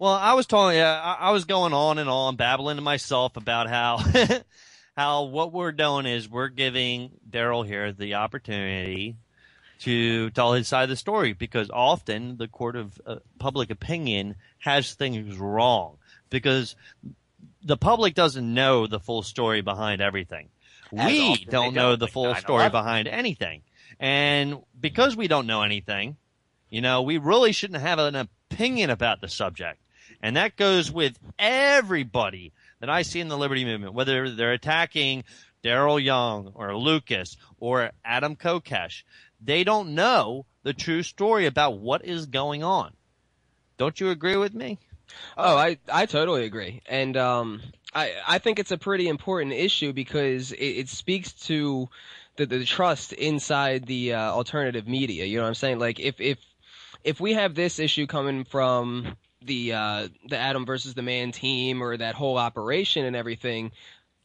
Well, I was talking, I was going on and on, babbling to myself about how, how what we're doing is we're giving Darrell here the opportunity to tell his side of the story, because often the court of public opinion has things wrong because the public doesn't know the full story behind everything. We don't know the full story behind anything. And because we don't know anything, you know, we really shouldn't have an opinion about the subject. And that goes with everybody that I see in the Liberty Movement, whether they're attacking Darrell Young or Lucas or Adam Kokesh. They don't know the true story about what is going on. Don't you agree with me? Oh, I totally agree. And I think it's a pretty important issue because it speaks to the trust inside the alternative media. You know what I'm saying? Like if we have this issue coming from the Adam versus the Man team or that whole operation and everything,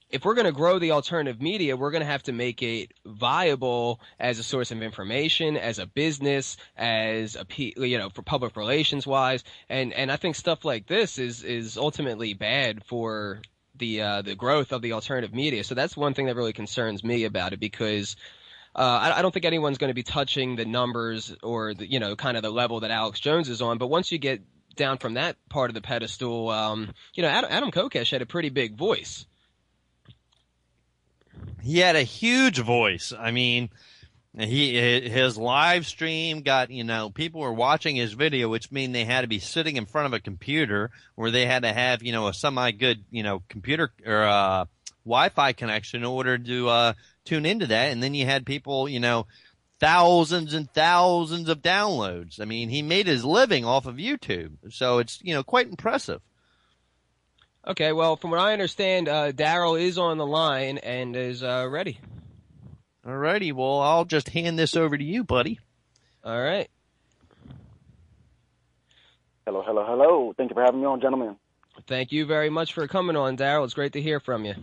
if we're going to grow the alternative media, we're going to have to make it viable as a source of information, as a business, as a, you know, for public relations wise. And I think stuff like this is ultimately bad for the growth of the alternative media. So that's one thing that really concerns me about it, because I don't think anyone's going to be touching the numbers or the, you know, kind of the level that Alex Jones is on. But once you get down from that part of the pedestal, you know, Adam Kokesh had a pretty big voice. He had a huge voice. I mean, his live stream got, you know, people were watching his video, which means they had to be sitting in front of a computer, or they had to have, you know, a semi-good, you know, computer or Wi-Fi connection in order to tune into that. And then you had people, you know, thousands and thousands of downloads. I mean, he made his living off of YouTube. So it's, you know, quite impressive. Okay, well, from what I understand, Darrell is on the line and is ready. All righty, well, I'll just hand this over to you, buddy. All right. Hello, hello, hello. Thank you for having me on, gentlemen. Thank you very much for coming on, Darrell. It's great to hear from you.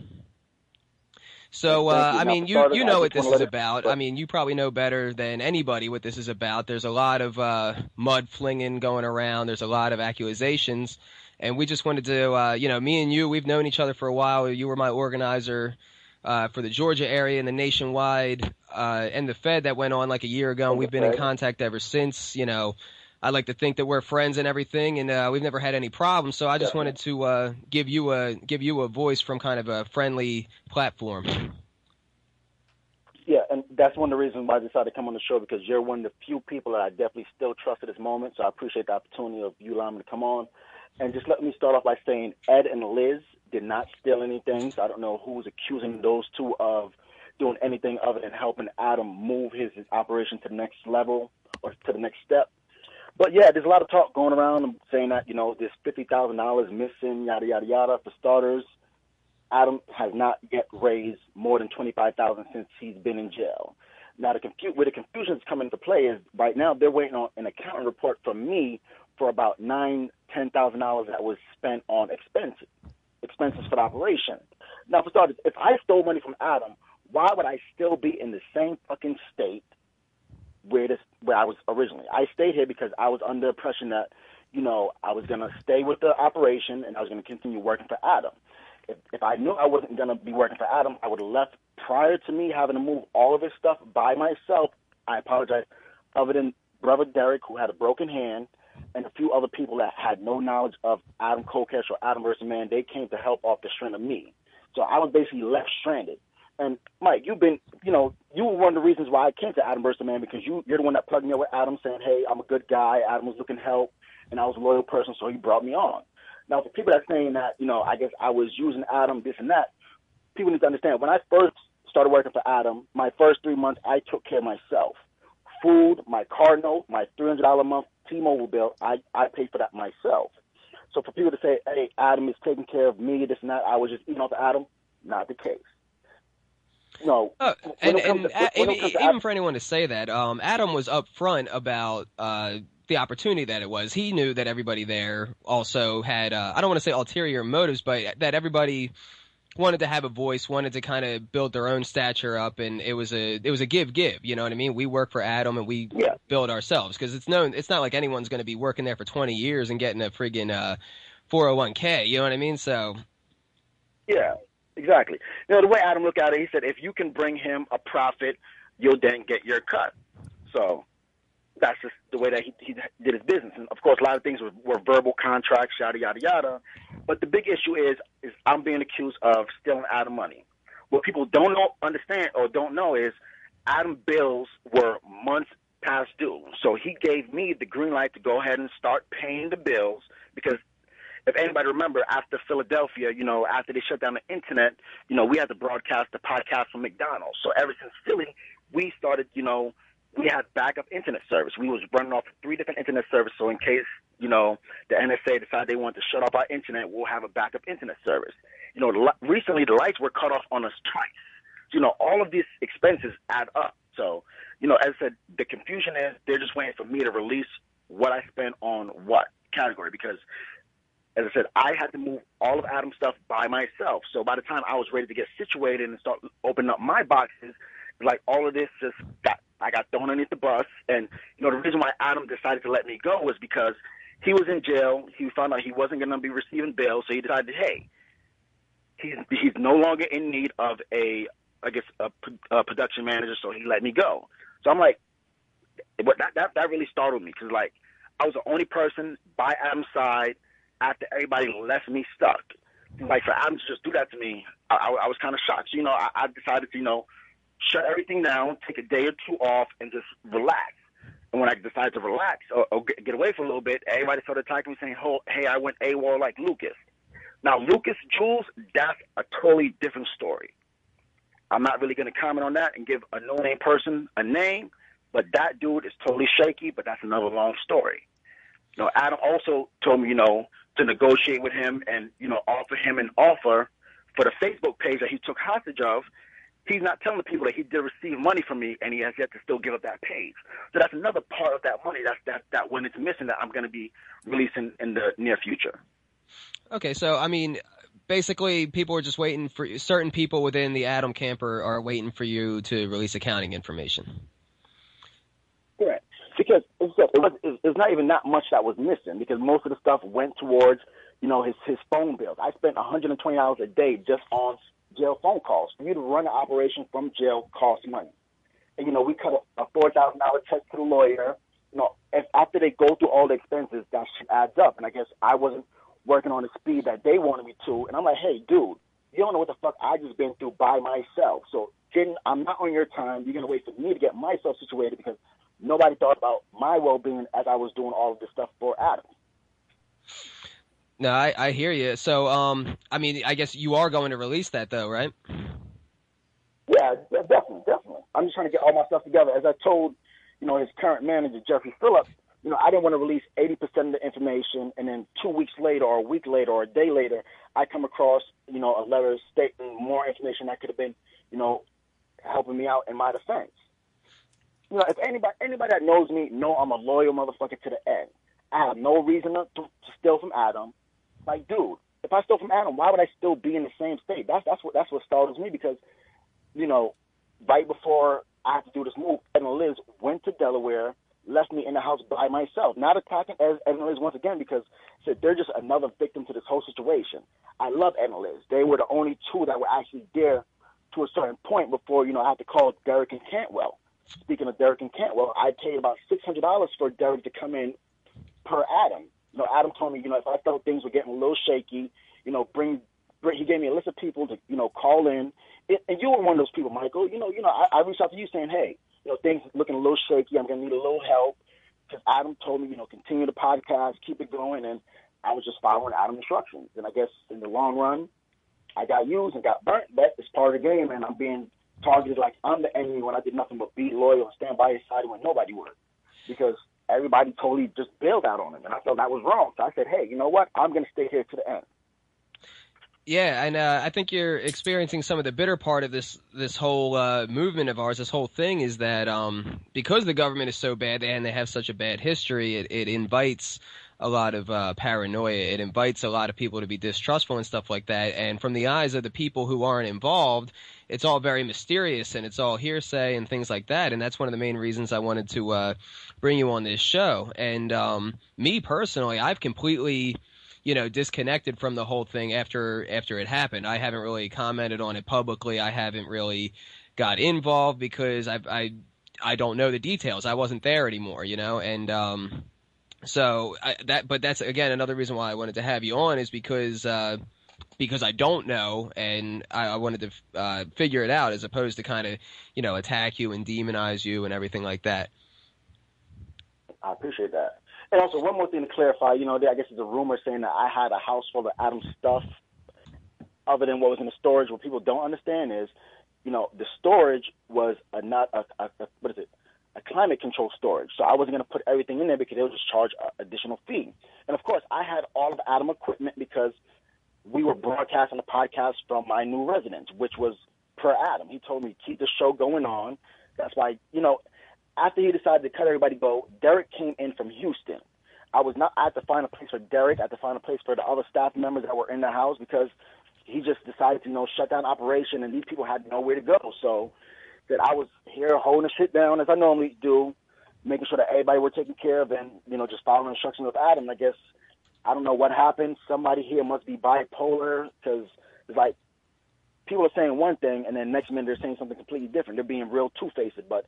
So, I mean, you know what this is about. I mean, you probably know better than anybody what this is about. There's a lot of mud flinging going around. There's a lot of accusations. And we just wanted to, you know, me and you, we've known each other for a while. You were my organizer for the Georgia area and the nationwide and the Fed that went on like a year ago. And we've been in contact ever since. You know, I like to think that we're friends and everything, and we've never had any problems. So I just wanted to give you a voice from kind of a friendly platform. Yeah, and that's one of the reasons why I decided to come on the show, because you're one of the few people that I definitely still trust at this moment. So I appreciate the opportunity of you allowing me to come on. And just let me start off by saying Ed and Liz did not steal anything, so I don't know who's accusing those two of doing anything other than helping Adam move his operation to the next level or to the next step. But, yeah, there's a lot of talk going around saying that, you know, there's $50,000 missing, yada, yada, yada. For starters, Adam has not yet raised more than $25,000 since he's been in jail. Now, where the confusion is coming into play is right now they're waiting on an accounting report from me for about $9,000 to $10,000 that was spent on expenses for the operation. Now, for starters, if I stole money from Adam, why would I still be in the same fucking state where I was originally? I stayed here because I was under the impression that, you know, I was going to stay with the operation and I was going to continue working for Adam. If I knew I wasn't going to be working for Adam, I would have left prior to me having to move all of his stuff by myself. I apologize, other than brother Derek, who had a broken hand, and a few other people that had no knowledge of Adam Kokesh or Adam versus Man. They came to help off the strength of me. So I was basically left stranded. And, Mike, you were one of the reasons why I came to Adam versus Man, because you're the one that plugged me up with Adam saying, hey, I'm a good guy. Adam was looking help, and I was a loyal person, so he brought me on. Now, for people that are saying that, you know, I guess I was using Adam, this and that, people need to understand, when I first started working for Adam, my first 3 months, I took care of myself. Food, my car note, my $300 a month T-Mobile bill, I paid for that myself. So for people to say, hey, Adam is taking care of me, this and that, I was just eating off of Adam, not the case. No. Even for anyone to say that, Adam was upfront about the opportunity that it was. He knew that everybody there also had, I don't want to say ulterior motives, but that everybody wanted to have a voice, wanted to kind of build their own stature up, and it was a give, you know what I mean? We work for Adam and we build ourselves, because it's not like anyone's going to be working there for 20 years and getting a friggin' 401k, you know what I mean? So yeah, exactly. You know, the way Adam looked at it, he said, if you can bring him a profit, you'll then get your cut. So that's just the way that he did his business. And, of course, a lot of things were verbal contracts, yada, yada, yada. But the big issue is I'm being accused of stealing Adam money. What people don't understand or don't know is Adam bills were months past due. So he gave me the green light to go ahead and start paying the bills, because if anybody remember, after Philadelphia, you know, after they shut down the internet, you know, we had to broadcast the podcast from McDonald's. So ever since Philly, we started, you know, we had backup internet service. We was running off 3 different internet services. So in case, you know, the NSA decided they wanted to shut off our internet, we'll have a backup internet service. You know, recently the lights were cut off on us twice. You know, all of these expenses add up. So, you know, as I said, the confusion is they're just waiting for me to release what I spent on what category, because – as I said, I had to move all of Adam's stuff by myself. So by the time I was ready to get situated and start opening up my boxes, like all of this just I got thrown underneath the bus. And, you know, the reason why Adam decided to let me go was because he was in jail. He found out he wasn't going to be receiving bail. So he decided, hey, he's no longer in need of a production manager. So he let me go. So I'm like, that really startled me, because, like, I was the only person by Adam's side after everybody left me stuck. Like, for Adam to just do that to me, I was kind of shocked. So, you know, I decided to, you know, shut everything down, take a day or 2 off, and just relax. And when I decided to relax or get away for a little bit, everybody started attacking me saying, oh, hey, I went AWOL like Lucas. Now, Lucas Jewell, that's a totally different story. I'm not really going to comment on that and give a no-name person a name, but that dude is totally shaky, but that's another long story. You know, Adam also told me, you know, to negotiate with him and, you know, offer him an offer for the Facebook page that he took hostage of. He's not telling the people that he did receive money from me, and he has yet to still give up that page. So that's another part of that money that went into missing that I'm going to be releasing in the near future. Okay, so, I mean, basically people are just waiting for – certain people within the Adam camper are waiting for you to release accounting information. Correct. Because it's not even that much that was missing, because most of the stuff went towards, you know, his phone bills. I spent $120 a day just on jail phone calls. For you to run an operation from jail costs money. And, you know, we cut a $4,000 check to the lawyer. You know, after they go through all the expenses, that shit adds up. And I guess I wasn't working on the speed that they wanted me to. And I'm like, hey, dude, you don't know what the fuck I just been through by myself. So I'm not on your time. You're going to wait for me to get myself situated, because nobody thought about my well-being as I was doing all of this stuff for Adam. No, I hear you. So, I mean, I guess you are going to release that, though, right? Yeah, definitely. I'm just trying to get all my stuff together. As I told, you know, his current manager, Jeffrey Phillips, you know, I didn't want to release 80% of the information, and then 2 weeks later or a week later or a day later, I come across, you know, a letter stating more information that could have been, you know, helping me out in my defense. You know, if anybody that knows me know I'm a loyal motherfucker to the end. I have no reason to steal from Adam. Like, dude, if I stole from Adam, why would I still be in the same state? That's what startles me, because, you know, right before I had to do this move, Ed and Liz went to Delaware, left me in the house by myself. Not attacking Ed and Liz once again, because they're just another victim to this whole situation. I love Ed and Liz. They were the only 2 that were actually there to a certain point before, you know, I had to call Derek and Cantwell. Speaking of Derek and Cantwell, I paid about $600 for Derek to come in per Adam. You know, Adam told me, you know, if I thought things were getting a little shaky, you know, he gave me a list of people to, you know, call in. And you were one of those people, Michael. You know, I reached out to you saying, hey, you know, things looking a little shaky. I'm going to need a little help. Because Adam told me, you know, continue the podcast, keep it going. And I was just following Adam's instructions. And I guess in the long run, I got used and got burnt. But it's part of the game, and I'm being targeted like I'm the enemy when I did nothing but be loyal and stand by his side when nobody would, because everybody totally just bailed out on him, and I felt that was wrong. So I said, hey, you know what? I'm going to stay here to the end. Yeah, and I think you're experiencing some of the bitter part of this whole movement of ours. This whole thing is that because the government is so bad and they have such a bad history, it invites a lot of paranoia. It invites a lot of people to be distrustful and stuff like that. And from the eyes of the people who aren't involved, it's all very mysterious and it's all hearsay and things like that. And that's one of the main reasons I wanted to bring you on this show. And me personally, I've completely, you know, disconnected from the whole thing after it happened. I haven't really commented on it publicly. I haven't really got involved because I don't know the details. I wasn't there anymore, you know, and but that's again another reason why I wanted to have you on, is because I don't know, and I wanted to figure it out, as opposed to kind of, you know, attack you and demonize you and everything like that. I appreciate that. And also, one more thing to clarify, you know, I guess there's a rumor saying that I had a house full of Adam's stuff other than what was in the storage. What people don't understand is, you know, the storage was a climate control storage. So I wasn't going to put everything in there because they would just charge an additional fee. And, of course, I had all of Adam's equipment because we were broadcasting the podcast from my new residence, which was per Adam. He told me, keep the show going on. That's why, you know, after he decided to cut everybody go, Derek came in from Houston. I had to find a place for Derek. I had to find a place for the other staff members that were in the house because he just decided to, you know, shut down operation, and these people had nowhere to go. So that I was here holding the shit down as I normally do, making sure that everybody were taken care of and, you know, just following instructions with Adam. I guess, I don't know what happened. Somebody here must be bipolar, because it's like people are saying one thing and then next minute they're saying something completely different. They're being real two-faced. But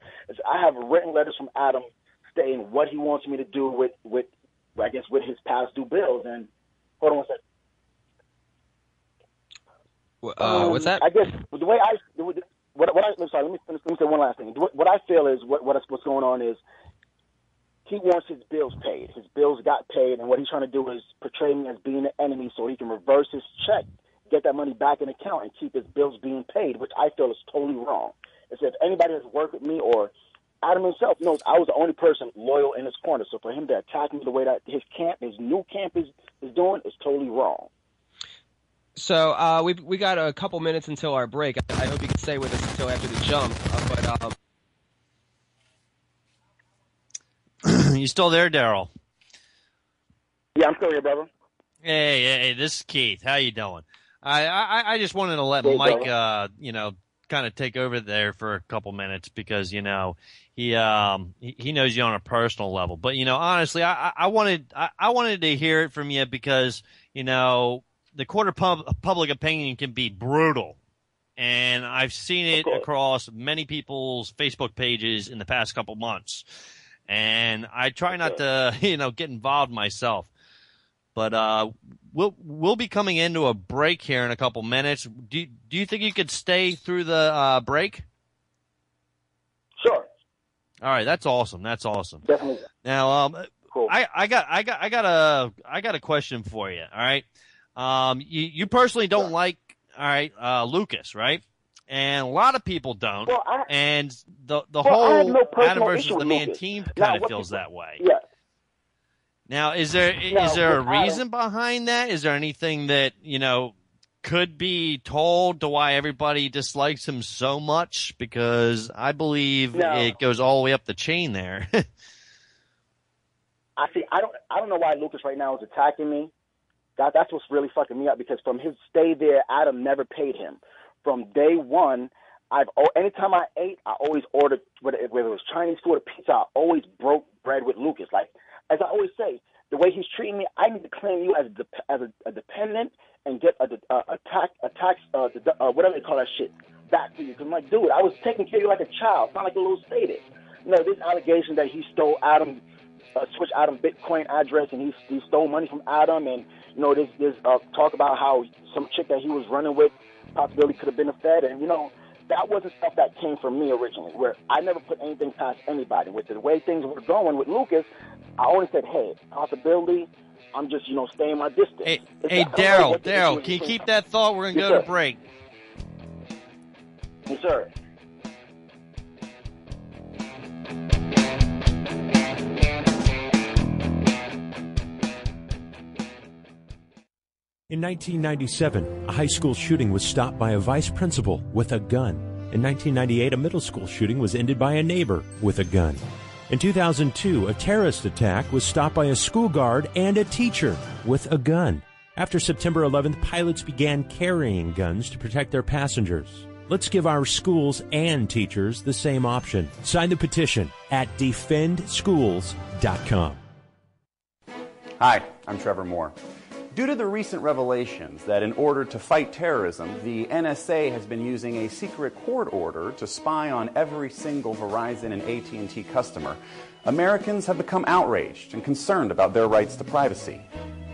I have written letters from Adam stating what he wants me to do with his past due bills. And hold on one second. What's that? I guess the way let me say one last thing. What I feel is what's going on is he wants his bills paid. His bills got paid, and what he's trying to do is portray me as being the enemy so he can reverse his check, get that money back in account, and keep his bills being paid, which I feel is totally wrong. It's if anybody has worked with me or Adam himself knows I was the only person loyal in his corner. So for him to attack me the way that his new camp is doing is totally wrong. So we got a couple minutes until our break. I hope you can stay with us until after the jump. You still there, Darrell? Yeah, I'm still here, brother. Hey, this is Keith. How you doing? I just wanted to let Mike, you know, kind of take over there for a couple minutes because, you know, he knows you on a personal level. But, you know, honestly, I wanted to hear it from you because, you know, the court of public opinion can be brutal, and I've seen it across many people's Facebook pages in the past couple months. And I try not to, you know, get involved myself. But we'll be coming into a break here in a couple minutes. Do you think you could stay through the break? Sure. All right, that's awesome. That's awesome. Definitely. Now, cool. I got a question for you. All right. You personally don't like, all right, Lucas, right? And a lot of people don't. Well, and the whole Adam versus the Man team kind of feels that way. Yeah. Now, is there a reason behind that? Is there anything that, you know, could be told to why everybody dislikes him so much? Because I believe it goes all the way up the chain there. I see. I don't know why Lucas right now is attacking me. That's what's really fucking me up, because from his stay there, Adam never paid him. From day one, anytime I ate, I always ordered, whether it was Chinese food or pizza, I always broke bread with Lucas. Like, as I always say, the way he's treating me, I need to claim you as a dependent and get a tax, whatever they call that shit, back to you. Because I'm like, dude, I was taking care of you like a child, not like a little sadist. You know, this allegation that he stole Adam, switched Adam Bitcoin address, and he stole money from Adam, and, you know, this talk about how some chick that he was running with possibly could have been a Fed, and, you know, that wasn't stuff that came from me originally, where I never put anything past anybody. With the way things were going with Lucas, I always said, hey, possibility, I'm just, you know, staying my distance. Hey, Darrell, can you keep that thought? We're going to go to break. Yes, sir. In 1997, a high school shooting was stopped by a vice principal with a gun. In 1998, a middle school shooting was ended by a neighbor with a gun. In 2002, a terrorist attack was stopped by a school guard and a teacher with a gun. After September 11th, pilots began carrying guns to protect their passengers. Let's give our schools and teachers the same option. Sign the petition at defendschools.com. Hi, I'm Trevor Moore. Due to the recent revelations that in order to fight terrorism, the NSA has been using a secret court order to spy on every single Verizon and AT&T customer, Americans have become outraged and concerned about their rights to privacy.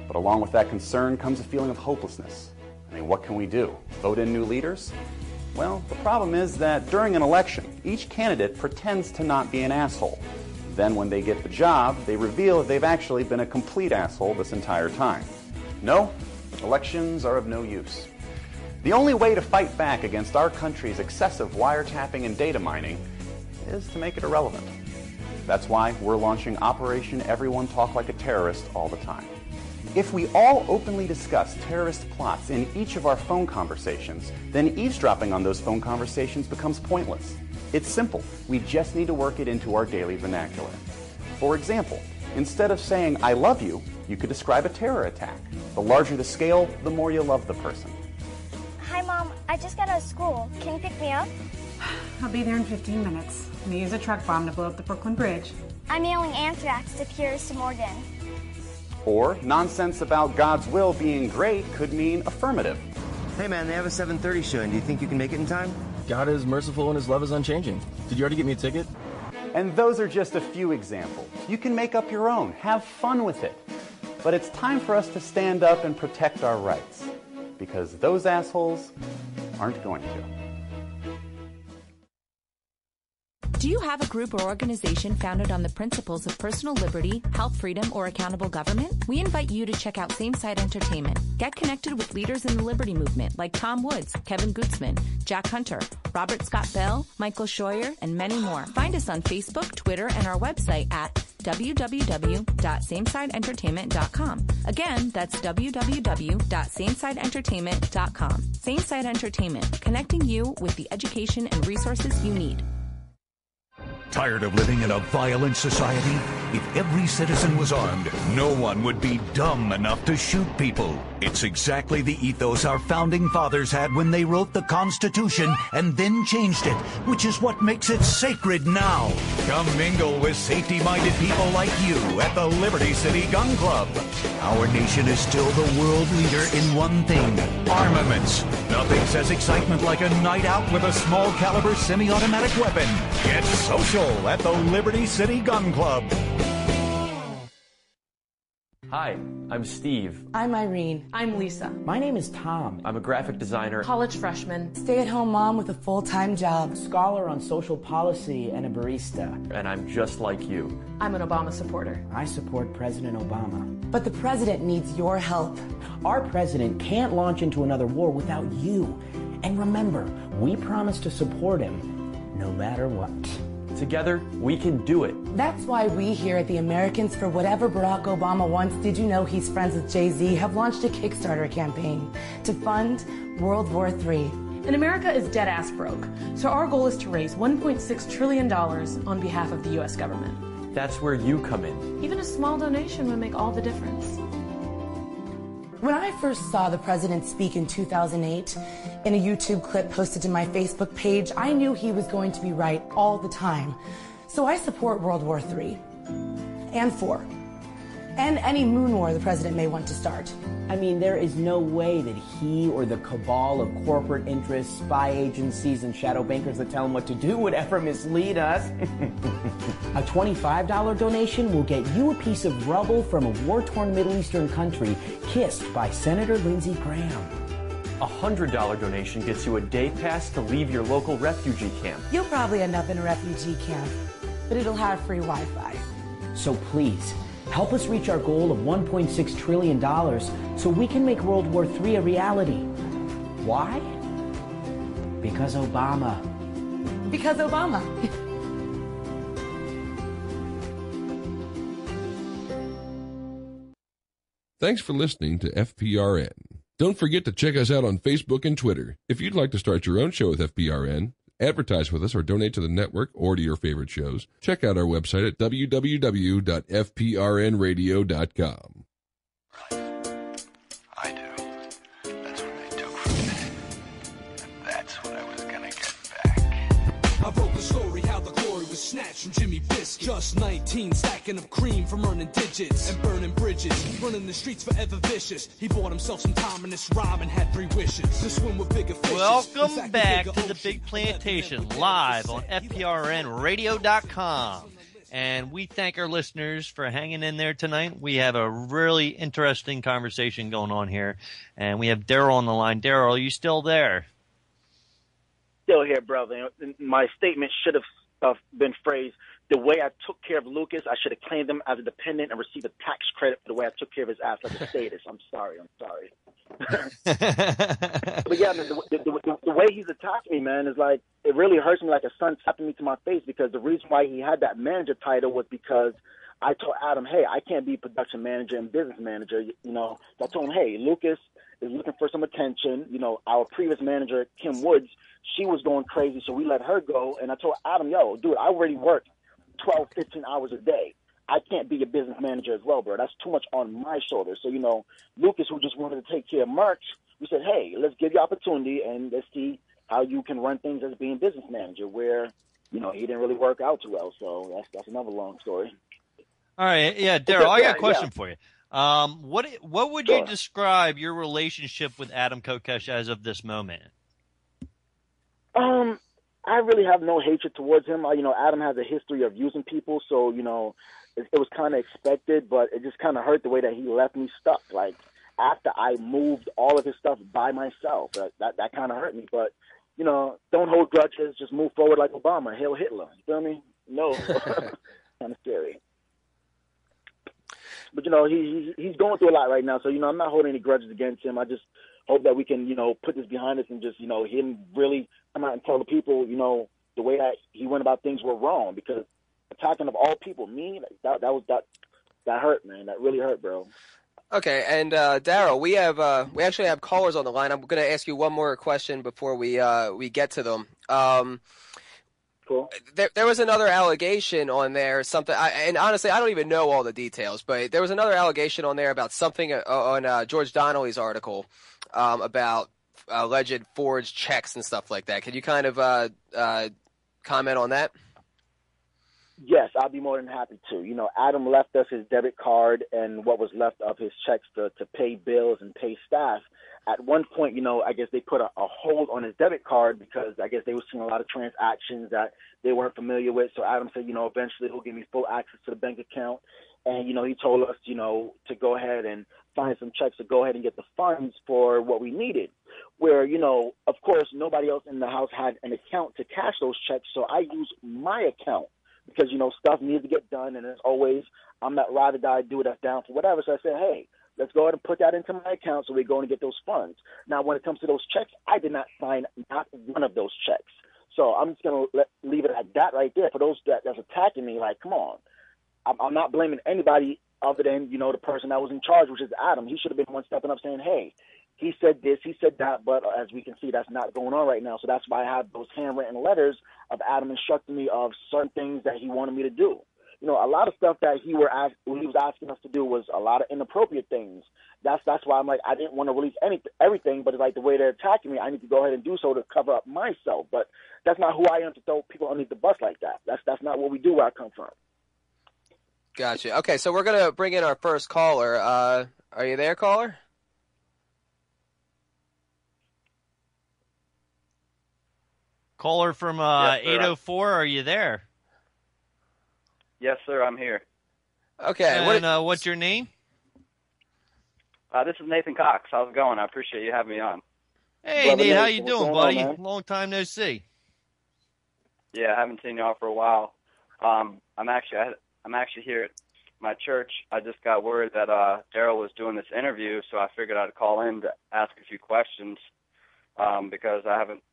But along with that concern comes a feeling of hopelessness. I mean, what can we do? Vote in new leaders? Well, the problem is that during an election, each candidate pretends to not be an asshole. Then when they get the job, they reveal that they've actually been a complete asshole this entire time. No, elections are of no use. The only way to fight back against our country's excessive wiretapping and data mining is to make it irrelevant. That's why we're launching Operation Everyone Talk Like a Terrorist all the time. If we all openly discuss terrorist plots in each of our phone conversations, then eavesdropping on those phone conversations becomes pointless. It's simple. We just need to work it into our daily vernacular. For example, instead of saying, "I love you," you could describe a terror attack. The larger the scale, the more you love the person. Hi, Mom. I just got out of school. Can you pick me up? I'll be there in 15 minutes. I'm going to use a truck bomb to blow up the Brooklyn Bridge. I'm yelling anthrax to Pierce to Morgan. Or nonsense about God's will being great could mean affirmative. Hey man, they have a 7:30 show, and do you think you can make it in time? God is merciful and his love is unchanging. Did you already get me a ticket? And those are just a few examples. You can make up your own. Have fun with it. But it's time for us to stand up and protect our rights. Because those assholes aren't going to. Do you have a group or organization founded on the principles of personal liberty, health freedom, or accountable government? We invite you to check out Same Side Entertainment. Get connected with leaders in the liberty movement like Tom Woods, Kevin Gutzman, Jack Hunter, Robert Scott Bell, Michael Scheuer, and many more. Find us on Facebook, Twitter, and our website at www.samesidentertainment.com. Again, that's www.samesidentertainment.com. Same Side Entertainment, connecting you with the education and resources you need. Tired of living in a violent society? If every citizen was armed, no one would be dumb enough to shoot people. It's exactly the ethos our founding fathers had when they wrote the Constitution and then changed it, which is what makes it sacred now. Come mingle with safety-minded people like you at the Liberty City Gun Club. Our nation is still the world leader in one thing, armaments. Nothing says excitement like a night out with a small-caliber semi-automatic weapon. Get social at the Liberty City Gun Club. Hi, I'm Steve. I'm Irene. I'm Lisa. My name is Tom. I'm a graphic designer. College freshman. Stay-at-home mom with a full-time job. Scholar on social policy and a barista. And I'm just like you. I'm an Obama supporter. I support President Obama. But the president needs your help. Our president can't launch into another war without you. And remember, we promise to support him no matter what. Together, we can do it. That's why we here at the Americans for Whatever Barack Obama Wants, Did You Know He's Friends with Jay-Z, have launched a Kickstarter campaign to fund World War III. And America is dead-ass broke, so our goal is to raise $1.6 trillion on behalf of the U.S. government. That's where you come in. Even a small donation would make all the difference. When I first saw the president speak in 2008, in a YouTube clip posted to my Facebook page, I knew he was going to be right all the time. So I support World War III, and IV, and any moon war the president may want to start. I mean, there is no way that he or the cabal of corporate interests, spy agencies, and shadow bankers that tell him what to do would ever mislead us. A $25 donation will get you a piece of rubble from a war-torn Middle Eastern country kissed by Senator Lindsey Graham. A $100 donation gets you a day pass to leave your local refugee camp. You'll probably end up in a refugee camp, but it'll have free Wi-Fi. So please, help us reach our goal of $1.6 trillion so we can make World War III a reality. Why? Because Obama. Because Obama. Thanks for listening to FPRN. Don't forget to check us out on Facebook and Twitter. If you'd like to start your own show with FPRN, advertise with us, or donate to the network or to your favorite shows, check out our website at www.fprnradio.com. Right. I do. That's what they took from me. And that's what I was going to get back. I wrote the story how the glory was snatched from Jimmy Biscuit. Just 19, stacking up cream from earning digits and burning bridges. Running the streets forever vicious. He bought himself some time in this rhyme and had three wishes. To swim with bigger fishes. Welcome back to The Big Plantation, live on FPRNradio.com. And we thank our listeners for hanging in there tonight. We have a really interesting conversation going on here. And we have Darrell on the line. Darrell, are you still there? Still here, brother. My statement should have been phrased, the way I took care of Lucas, I should have claimed him as a dependent and received a tax credit for the way I took care of his ass like a status. I'm sorry. But yeah, the way he's attacked me, man, is like, it really hurts me like a son tapping me to my face, because the reason why he had that manager title was because I told Adam, hey, I can't be production manager and business manager, you know. So I told him, hey, Lucas is looking for some attention. You know, our previous manager, Kim Woods, she was going crazy, so we let her go. And I told Adam, yo, dude, I already work 12, 15 hours a day. I can't be a business manager as well, bro. That's too much on my shoulders. So, you know, Lucas, who just wanted to take care of merch, we said, hey, let's give you opportunity and let's see how you can run things as being business manager, where, you know, he didn't really work out too well. So that's another long story. All right. Yeah, Darrell, I got a question for you. What would you describe your relationship with Adam Kokesh as of this moment? I really have no hatred towards him. You know, Adam has a history of using people, so, you know, it was kind of expected, but it just kind of hurt the way that he left me stuck. Like, after I moved all of his stuff by myself, that kind of hurt me. But, you know, don't hold grudges. Just move forward like Obama. Hail Hitler. You feel me? No. Kind of scary. But, you know, he's going through a lot right now, so, you know, I'm not holding any grudges against him. I just hope that we can, you know, put this behind us and just, you know, him really come out and tell the people, you know, the way that he went about things were wrong, because attacking of all people, me, that hurt, man. That really hurt, bro. Okay, and Darrell, we actually have callers on the line. I'm going to ask you one more question before we get to them. Cool. There was another allegation on there, something, and honestly, I don't even know all the details, but there was another allegation on there about something on George Donnelly's article about alleged forged checks and stuff like that. Can you kind of comment on that? Yes, I'll be more than happy to. You know, Adam left us his debit card and what was left of his checks to pay bills and pay staff. At one point, you know, I guess they put a hold on his debit card because I guess they were seeing a lot of transactions that they weren't familiar with. So Adam said, you know, eventually he'll give me full access to the bank account. And, you know, he told us, you know, to go ahead and find some checks to go ahead and get the funds for what we needed, where, you know, of course, nobody else in the house had an account to cash those checks. So I used my account, because, you know, stuff needs to get done, and as always, I'm that ride or die dude that's down for whatever. So I said, hey, let's go ahead and put that into my account so we're going to get those funds. Now, when it comes to those checks, I did not sign not one of those checks. So I'm just going to leave it at that right there. For those that's attacking me, like, come on. I'm not blaming anybody other than, you know, the person that was in charge, which is Adam. He should have been one stepping up saying, hey, he said this, he said that, but as we can see, that's not going on right now. So that's why I have those handwritten letters of Adam instructing me of certain things that he wanted me to do. You know, a lot of stuff that he was asking us to do was a lot of inappropriate things. That's why I'm like, I didn't want to release everything, but it's like the way they're attacking me, I need to go ahead and do so to cover up myself. But that's not who I am, to throw people underneath the bus like that. That's not what we do where I come from. Gotcha. Okay, so we're going to bring in our first caller. Are you there, caller? Caller from 804, are you there? Yes, sir, I'm here. Okay. And what's your name? This is Nathan Cox. How's it going? I appreciate you having me on. Hey, brother Nate, how you doing, buddy? On, long time no see. Yeah, I haven't seen y'all for a while. I'm actually here at my church. I just got word that Darrell was doing this interview, so I figured I'd call in to ask a few questions because I haven't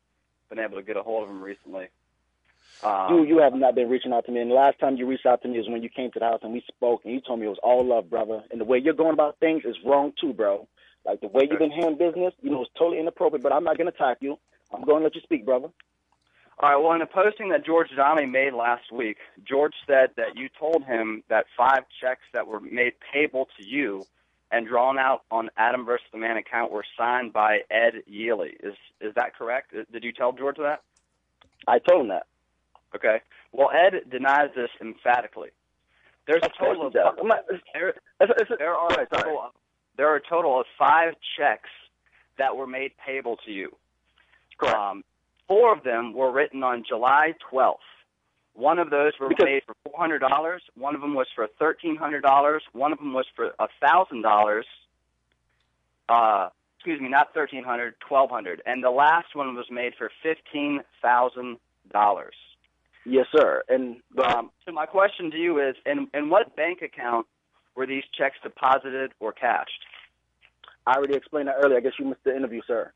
been able to get a hold of him recently. You have not been reaching out to me, and the last time you reached out to me is when you came to the house and we spoke, and you told me it was all love, brother. And the way you're going about things is wrong too, bro. Like the way you've been handling business, you know, it's totally inappropriate, but I'm not going to attack you. I'm going to let you speak, brother. All right, well, in a posting that George Donnelly made last week, George said that you told him that 5 checks that were made payable to you and drawn out on Adam versus the Man account were signed by Ed Yealy. Is that correct? Did you tell George that? I told him that. Okay. Well, Ed denies this emphatically. There's a total of there are a total of 5 checks that were made payable to you. Correct. 4 of them were written on July 12th. One of those were made for $400. One of them was for $1,300. One of them was for $1,000. Excuse me, not $1,300, $1,200. And the last one was made for $15,000. Yes, sir. And so my question to you is, in what bank account were these checks deposited or cashed? I already explained that earlier. I guess you missed the interview, sir.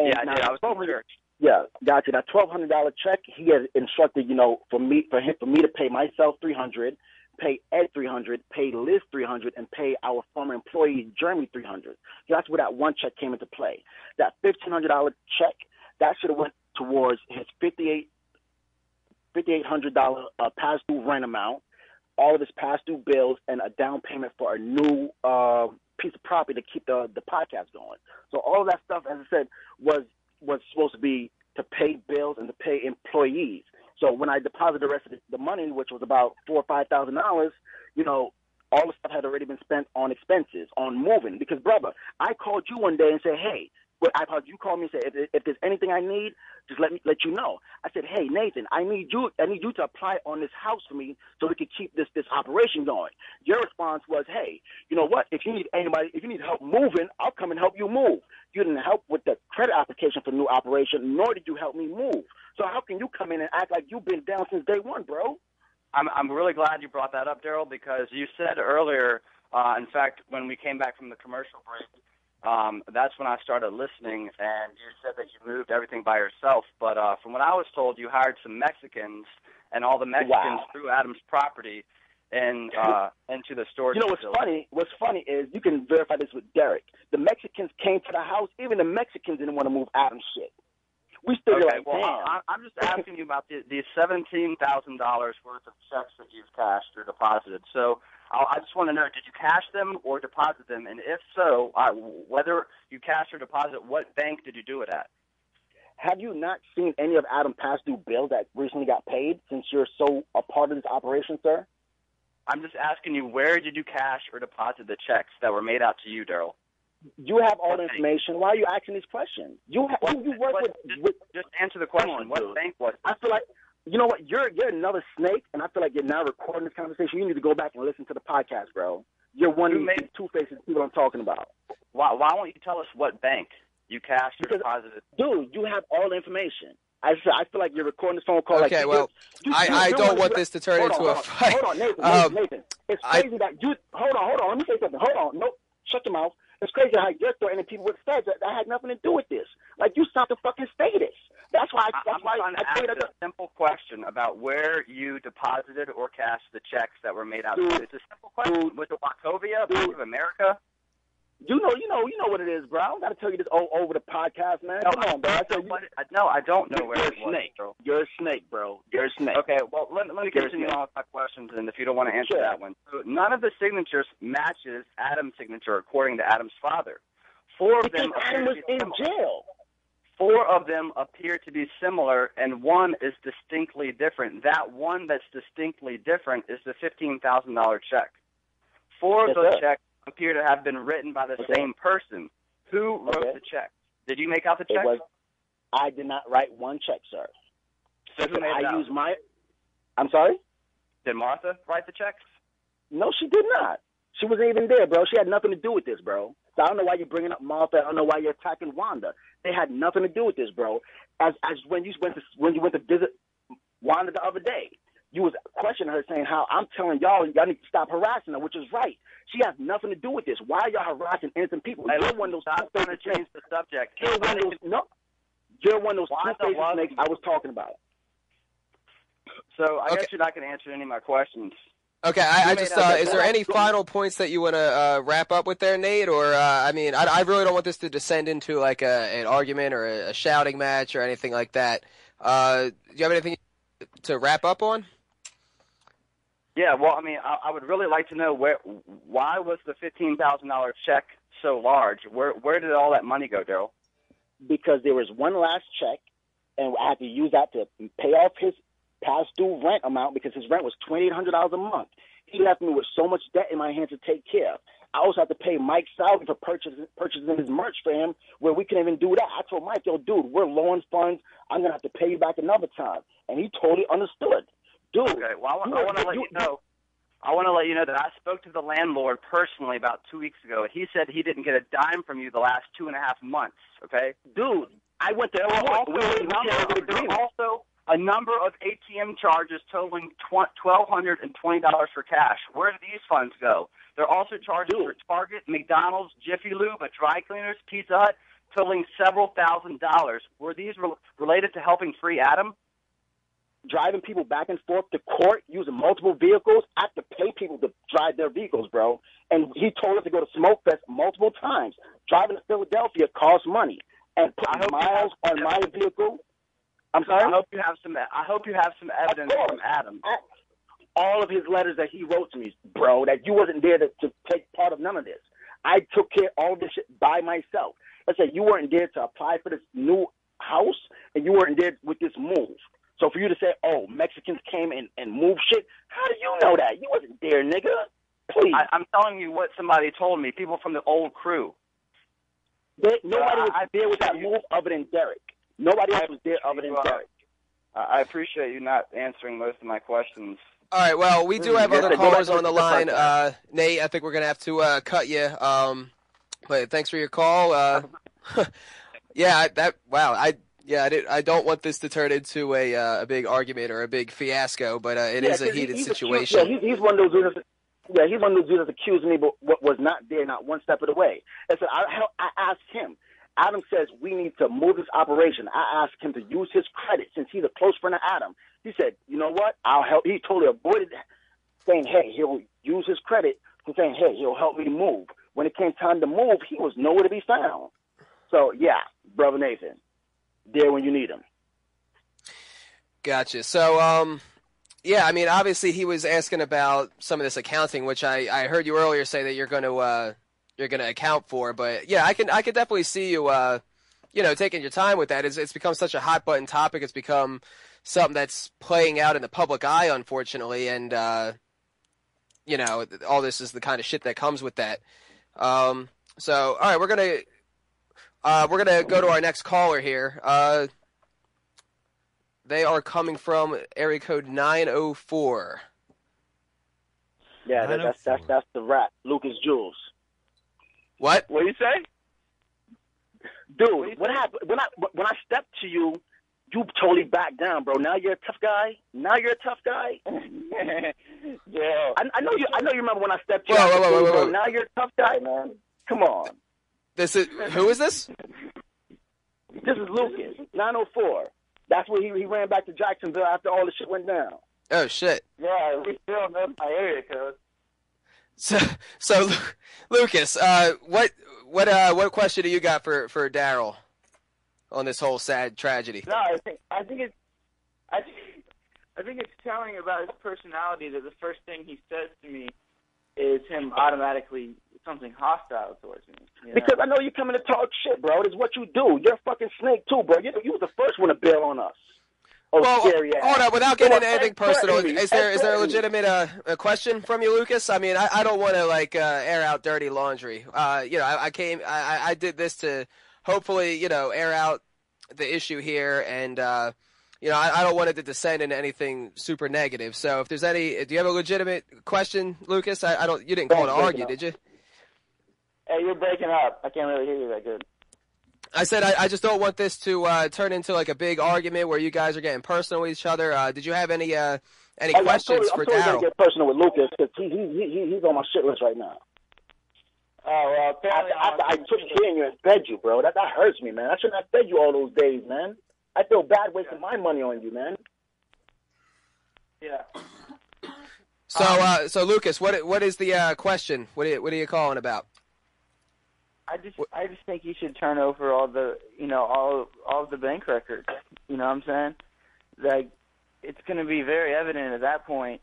And yeah, I was over here. Yeah, gotcha. That $1,200 check, he had instructed, you know, for me to pay myself $300, pay Ed $300, pay Liz $300, and pay our former employee Jeremy $300. So that's where that one check came into play. That $1,500 check, that should have went towards his $5,800 past due rent amount, all of his past due bills, and a down payment for a new piece of property to keep the podcast going. So all of that stuff, as I said, was supposed to be to pay bills and to pay employees. So when I deposited the rest of the money, which was about $4,000 or $5,000, you know, all the stuff had already been spent on expenses, on moving. Because, brother, I called you one day and said, hey, you called me and said, if there's anything I need, just let you know. I said, hey, Nathan, I need you to apply on this house for me so we can keep this operation going. Your response was, hey, you know what? If you need help moving, I'll come and help you move. You didn't help with the credit application for new operation, nor did you help me move. So how can you come in and act like you've been down since day one, bro? I'm really glad you brought that up, Darrell, because you said earlier, in fact, when we came back from the commercial break, that's when I started listening, and you said that you moved everything by yourself. But from what I was told, you hired some Mexicans, and all the Mexicans threw Adam's property into the storage. You know what's facility. Funny? What's funny is you can verify this with Derek. The Mexicans came to the house. Even the Mexicans didn't want to move Adam's shit. We still like, well, I'm just asking you about the $17,000 worth of checks that you've cashed or deposited. So I just want to know, did you cash them or deposit them? And if so, whether you cashed or deposit, what bank did you do it at? Have you not seen any of Adam past due bills that recently got paid since you're so a part of this operation, sir? I'm just asking you, where did you cash or deposit the checks that were made out to you, Darrell? You have all the information. Why are you asking these questions? You work with. Just answer the question. What bank was it? I feel like, you know what, you're another snake, and I feel like you're now recording this conversation. You need to go back and listen to the podcast, bro. You're one of these two-faces people I'm talking about. Why won't you tell us what bank you cashed or deposited? Dude, you have all the information. I feel like you're recording this phone call. Okay, like, well, I don't want this to turn into a fight. Hold on, Nathan. It's crazy that you – hold on. Let me say something. Hold on. Nope. Shut your mouth. It's crazy how you're throwing in people with feds that had nothing to do with this. Like, you sound the fucking status. That's why I asked a simple question about where you deposited or cashed the checks that were made out of it. It's a simple question. Was it Wachovia, Bank of America? You know what it is, bro. I don't got to tell you this all over the podcast, man. Come on, bro. I don't know where it was. You're a snake, bro. You're a snake. Okay, well, let me continue on with my questions, and if you don't want to answer that one. So none of the signatures matches Adam's signature, according to Adam's father. 4 of them Adam was in jail. 4 of them appear to be similar, and one is distinctly different. That one that's distinctly different is the $15,000 check. 4 of those checks appear to have been written by the same person. Who wrote the check? Did you make out the check? I did not write one check, sir. So who made it out? I'm sorry? Did Martha write the checks? No, she did not. She wasn't even there, bro. She had nothing to do with this, bro. So I don't know why you're bringing up Martha. I don't know why you're attacking Wanda. They had nothing to do with this, bro. As when you went to visit Wanda the other day, you was questioning her, saying how I'm telling y'all need to stop harassing her, which is right. She has nothing to do with this. Why are y'all harassing innocent people? You're one of those two-faced snakes. You're one of those two-faced snakes I was talking about. So I guess you're not going to answer any of my questions. Okay, I just is there any final points that you want to wrap up with there, Nate? Or I mean, I really don't want this to descend into like an argument or a shouting match or anything like that. Do you have anything to wrap up on? Yeah, well, I mean, I would really like to know why was the $15,000 check so large? Where did all that money go, Darrell? Because there was one last check, and I had to use that to pay off his past due rent amount because his rent was $2,800 a month. He left me with so much debt in my hands to take care of. I also had to pay Mike Salvin for purchasing his merch for him, where we couldn't even do that. I told Mike, yo, dude, we're low on funds. I'm going to have to pay you back another time. And he totally understood. Dude, okay, well, I want to let you know that I spoke to the landlord personally about 2 weeks ago, and he said he didn't get a dime from you the last 2.5 months, okay? Dude, I went to also a number of ATM charges totaling $1,220 for cash. Where do these funds go? They're also charges for Target, McDonald's, Jiffy Lube, a dry cleaners, Pizza Hut, totaling several $1,000s. Were these related to helping free Adam? Driving people back and forth to court using multiple vehicles. I have to pay people to drive their vehicles, bro. And he told us to go to Smoke Fest multiple times. Driving to Philadelphia costs money. And putting miles on my vehicle. I'm sorry? I hope you have some evidence from Adam. All of his letters that he wrote to me, bro, that you wasn't there to take part of none of this. I took care of all this shit by myself. I said you weren't there to apply for this new house, and you weren't there with this move. So for you to say, oh, Mexicans came and moved shit, how do you know that? You wasn't there, nigga. Please. I'm telling you what somebody told me, people from the old crew. Nobody was there with that move other than Derek. Nobody else was there other than Derek. I appreciate you not answering most of my questions. All right, well, we do have other callers on the line. Nate, I think we're going to have to cut you. But thanks for your call. I don't want this to turn into a big argument or a big fiasco, but it is a heated situation. He's one of those dudes. Yeah, he's one of those dudes that accused me, but was not there, not one step of the way. And so I asked him. Adam says we need to move this operation. I asked him to use his credit since he's a close friend of Adam. He said, "You know what? I'll help." He totally avoided saying, "Hey, he'll use his credit," to saying, "Hey, he'll help me move." When it came time to move, he was nowhere to be found. So yeah, brother Nathan. There when you need him. Gotcha. So, I mean, obviously he was asking about some of this accounting, which I heard you earlier say that you're going to account for. But yeah, I can definitely see you, taking your time with that. It's become such a hot button topic. It's become something that's playing out in the public eye, unfortunately. And, all this is the kind of shit that comes with that. So, all right, we're going to go to our next caller here. They are coming from area code 904. Yeah, 904. That's the rap. Lucas Jewell. What? What do you say? Dude, when I stepped to you, you totally backed down, bro. Now you're a tough guy. Yeah. I know you remember when I stepped to you. Whoa. Now you're a tough guy, man. Come on. Who is this? This is Lucas, 904. That's where he ran back to Jacksonville after all the shit went down. Oh, shit. Yeah, we still know my area code. So Lucas, what question do you got for Darrell on this whole sad tragedy? No, I think it's telling about his personality that the first thing he says to me is him automatically something hostile towards me. You know? Because I know you're coming to talk shit, bro. It's what you do. You're a fucking snake, too, bro. You were the first one to bail on us. Oh, well, hold on. Without getting into anything personal, is there a legitimate a question from you, Lucas? I mean, I don't want to, air out dirty laundry. I did this to hopefully, air out the issue here, and, I don't want it to descend into anything super negative. So if there's do you have a legitimate question, Lucas? You didn't call to argue, did you? Hey, you're breaking up. I can't really hear you that good. I said I just don't want this to turn into a big argument where you guys are getting personal with each other. Did you have any questions for Darrell? I'm totally going to get personal with Lucas because he's on my shit list right now. Oh, well, apparently I took care of you and fed you, bro. That hurts me, man. I shouldn't have fed you all those days, man. I feel bad wasting my money on you, man. Yeah. So, so Lucas, what is the question? What are you calling about? I just think you should turn over all the bank records. You know what I'm saying? like, it's going to be very evident at that point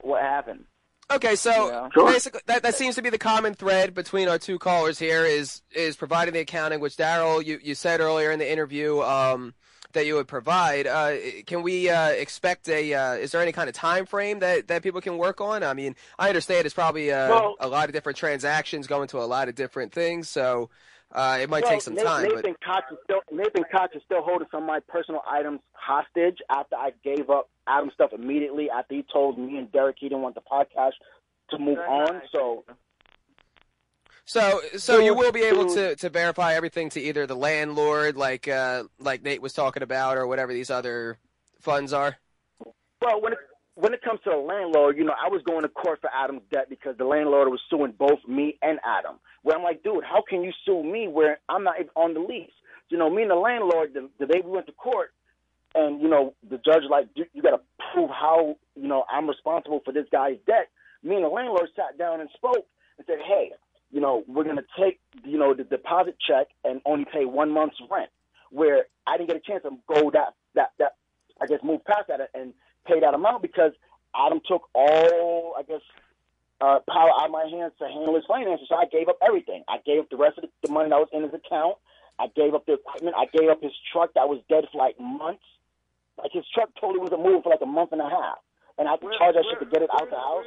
what happened. Okay, so basically that seems to be the common thread between our two callers here is providing the accounting, which, Darrell, you said earlier in the interview that you would provide. Can we expect is there any kind of time frame that people can work on? I mean, I understand it's probably a lot of different transactions going to a lot of different things, so it might take some time. Nathan Cox is still holding some of my personal items hostage after I gave up Adam's stuff immediately after he told me and Derek he didn't want the podcast to move on. So you will be able to verify everything to either the landlord, like Nate was talking about, or whatever these other funds are? Well, when it comes to the landlord, you know, I was going to court for Adam's debt because the landlord was suing both me and Adam. Where I'm like, dude, how can you sue me where I'm not on the lease? You know, me and the landlord, the day we went to court, and, you know, the judge, like, you got to prove how, you know, I'm responsible for this guy's debt. Me and the landlord sat down and spoke and said, hey, you know, we're going to take, you know, the deposit check and only pay 1 month's rent, where I didn't get a chance to go that I guess, move past that and pay that amount because Adam took all, I guess, power out of my hands to handle his finances. So I gave up everything. I gave up the rest of the money that was in his account. I gave up the equipment. I gave up his truck that was dead for, like, months. Like, his truck totally wasn't moving for like a month and a half, and I could charge that shit to get it out the house.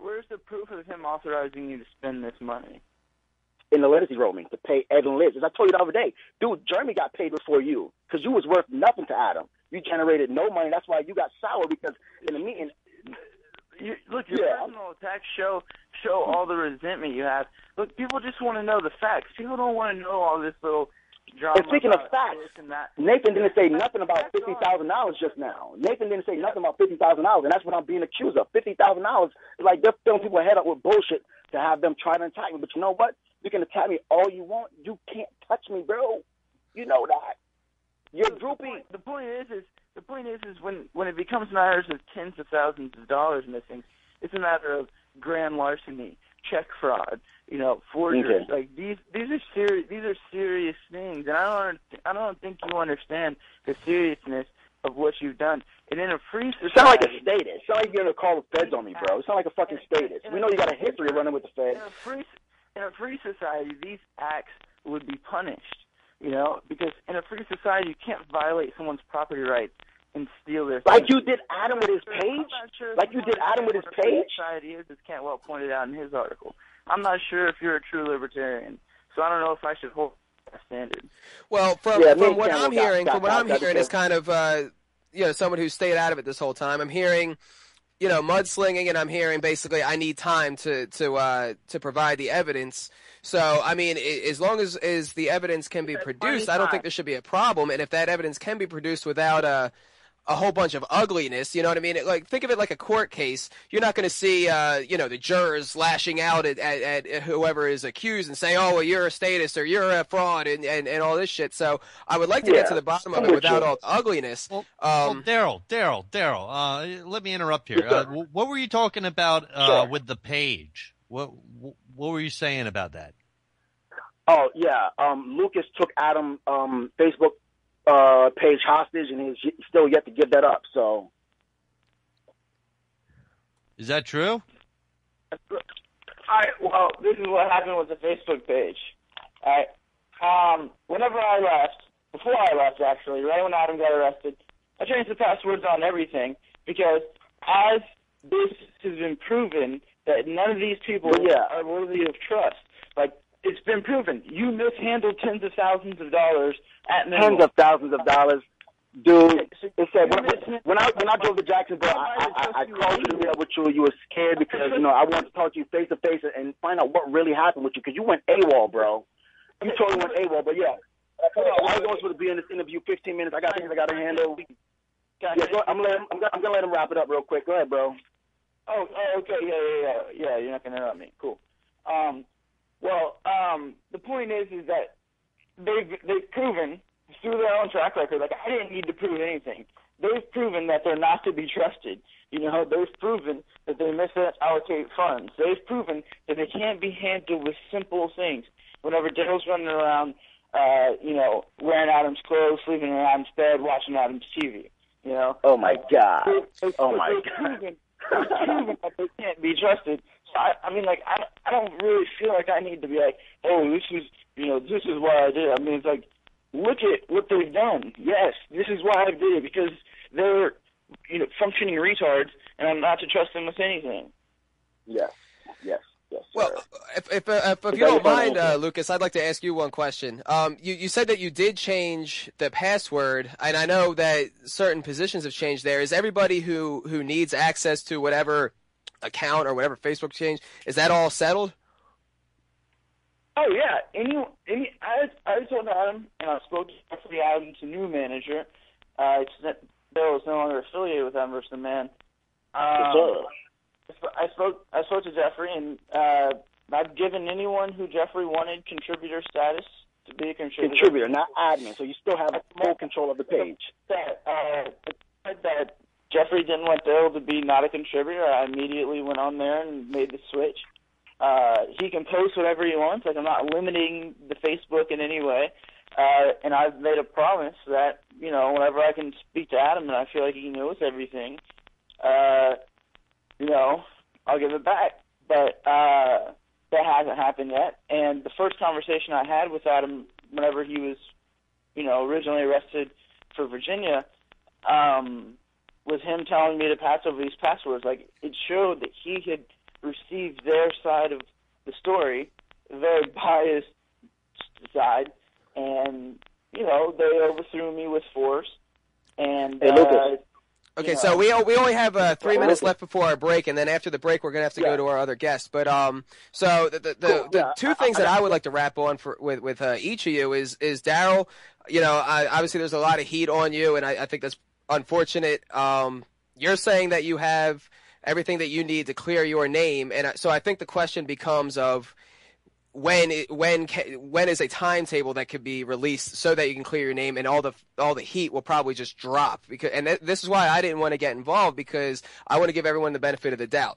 Where's the proof of him authorizing you to spend this money? In the letters he wrote me to pay Ed and Liz. As I told you the other day, dude, Jeremy got paid before you because you was worth nothing to Adam. You generated no money. That's why you got sour because in the meeting. Look, your personal attacks show all the resentment you have. Look, people just want to know the facts. People don't want to know all this little. And speaking of facts, Nathan didn't say nothing about $50,000 just now. Nathan didn't say nothing about $50,000, and that's what I'm being accused of. $50,000, like, they're filling people head up with bullshit to have them try to attack me. But you know what? You can attack me all you want. You can't touch me, bro. You know that. You're groupie. The point is, when it becomes matters of tens of thousands of dollars missing, it's a matter of grand larceny, check fraud, you know, forgery. Okay. Like these are serious things, and I don't think you understand the seriousness of what you've done. And in a free society, sound like a status. Sound like you're gonna call the feds on me, bro. It's not like a fucking status. We know you got a history of running with the feds. In a free society, these acts would be punished, you know, because in a free society you can't violate someone's property rights and steal their things. Like you did Adam with his page? Sure like you did Adam with his page? Society is, as Cantwell pointed out in his article. I'm not sure if you're a true libertarian, so I don't know if I should hold that standard. Well, from what I'm hearing is kind of, you know, someone who stayed out of it this whole time. I'm hearing, you know, mudslinging, and I'm hearing basically I need time to provide the evidence. So, I mean, as long as the evidence can be produced, I don't think there should be a problem. And if that evidence can be produced without a whole bunch of ugliness, you know what I mean? Like, think of it like a court case. You're not going to see, you know, the jurors lashing out at whoever is accused and saying, oh, well, you're a statist or you're a fraud and all this shit. So I would like to get to the bottom of it without all the ugliness. Well, Darrell, let me interrupt here. What were you talking about with the page? What were you saying about that? Oh, yeah. Lucas took Adam Facebook page hostage, and he's still yet to give that up. So, is that true? All right. Well, this is what happened with the Facebook page. All right. Whenever I left, before I left, actually, right when Adam got arrested, I changed the passwords on everything because, as this has been proven, that none of these people are worthy of trust. Like, it's been proven. You mishandled tens of thousands of dollars. At minimum. Tens of thousands of dollars, dude. It said when I drove to Jacksonville, I called you to meet up with you. You were scared because you know I wanted to talk to you face to face and find out what really happened with you because you went AWOL, bro. You totally went AWOL, but yeah. I was supposed to be in this interview 15 minutes. I got things I got to handle. Yeah, I'm gonna let him wrap it up real quick. Go ahead, bro. Oh, okay, yeah. You're not gonna interrupt me. Cool. The point is that. They've proven through their own track record, like, I didn't need to prove anything. They've proven that they're not to be trusted. You know, they've proven that they misallocate funds. They've proven that they can't be handled with simple things. Whenever Darrell's running around, you know, wearing Adam's clothes, sleeping in Adam's bed, watching Adam's TV. You know? Oh, my God. It's proven that they can't be trusted. So, I don't really feel like I need to be like, oh, this is why I did it. I mean, it's like, look at what they've done. Yes, this is why I did it, because they're functioning retards, and I'm not to trust them with anything. Yes. Well, if you don't mind, Lucas, I'd like to ask you one question. You said that you did change the password, and I know that certain positions have changed there. Is everybody who needs access to whatever account or whatever Facebook change, is that all settled? Oh, yeah. I told Adam, and I spoke to the Adam's new manager. Bill is no longer affiliated with Adam versus the Man. I spoke to Jeffrey, and I've given anyone who Jeffrey wanted contributor status to be a contributor. Contributor, not admin, so you still have full control of the page. That Jeffrey didn't want Bill to be not a contributor. I immediately went on there and made the switch. He can post whatever he wants. Like, I'm not limiting the Facebook in any way. And I've made a promise that, whenever I can speak to Adam and I feel like he knows everything, I'll give it back. But that hasn't happened yet. And the first conversation I had with Adam whenever he was, originally arrested for Virginia, was him telling me to pass over these passwords. Like, it showed that he had received their side of the story, a very biased side. And, they overthrew me with force. And okay, so we only have 3 minutes left before our break, and then after the break, we're going to have to go to our other guests. But so the two things that I would like to wrap on with each of you is Darrell, obviously there's a lot of heat on you, and I think that's unfortunate. You're saying that you have everything that you need to clear your name, and so I think the question becomes of, when is a timetable that could be released so that you can clear your name, and all the heat will probably just drop, because this is why I didn't want to get involved, because I want to give everyone the benefit of the doubt.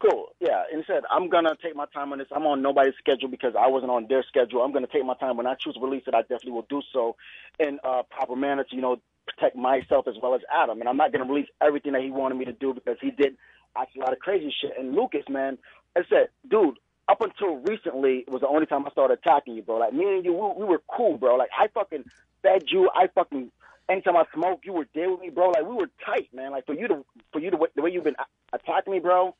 Cool. Yeah. Instead, I'm going to take my time on this. I'm on nobody's schedule because I wasn't on their schedule. I'm going to take my time. When I choose to release it, I definitely will do so in a proper manner to, protect myself as well as Adam. And I'm not going to release everything that he wanted me to do, because he did a lot of crazy shit. And Lucas, man, I said, dude, up until recently was the only time I started attacking you, bro. Like, me and you, we were cool, bro. Like, I fucking fed you. Anytime I smoked, you were there with me, bro. Like, we were tight, man. Like, the way you've been attacking me, bro,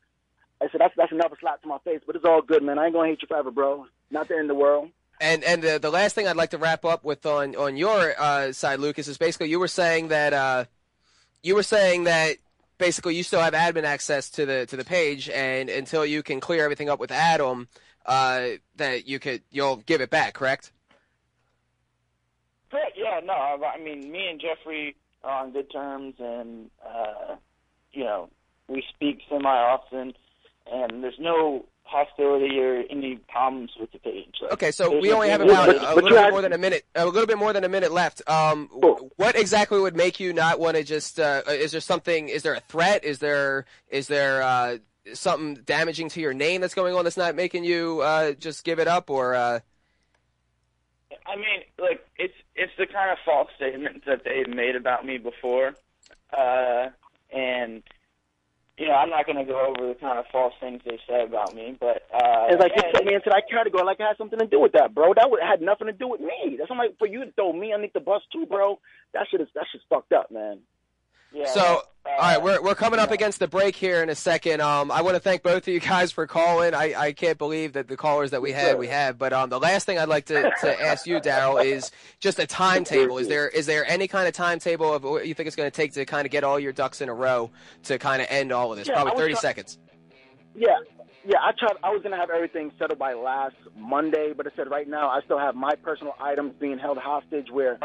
I said, that's another slap to my face. But it's all good, man. I ain't gonna hate you forever, bro. Not the end of the world. And the last thing I'd like to wrap up with on your side, Lucas, is basically you were saying that. Basically, you still have admin access to the page, and until you can clear everything up with Adam, that you'll give it back, correct? Correct. Yeah. No. I mean, me and Jeffrey are on good terms, and we speak semi-often, and there's no hostility or any problems with the page. Like, okay, so we only have a little bit more than a minute left. Cool. What exactly would make you not want to just? Is there something? Is there a threat? Is there something damaging to your name that's going on that's not making you just give it up? Or I mean, like, it's the kind of false statements that they made about me before, and. I'm not going to go over the kind of false things they said about me, but... you put me into that category like I had something to do with that, bro. That had nothing to do with me. That's like, for you to throw me underneath the bus too, bro. That shit's fucked up, man. Yeah, so, all right, we're coming up against the break here in a second. I want to thank both of you guys for calling. I can't believe that the callers that we have. But the last thing I'd like to ask you, Darrell, is just a timetable. Is there any kind of timetable of what you think it's going to take to kind of get all your ducks in a row to kind of end all of this? Probably 30 seconds. Yeah. Yeah, I was going to have everything settled by last Monday, but I said right now I still have my personal items being held hostage where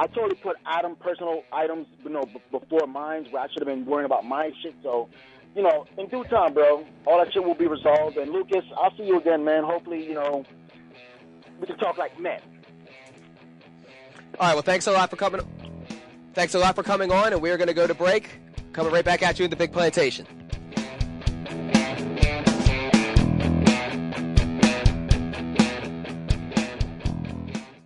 I totally put Adam personal items, before mine, where I should have been worrying about my shit. So, in due time, bro, all that shit will be resolved. And Lucas, I'll see you again, man. Hopefully, we can talk like men. All right. Well, thanks a lot for coming. Thanks a lot for coming on, and we're going to go to break. Coming right back at you in the Big Plantation.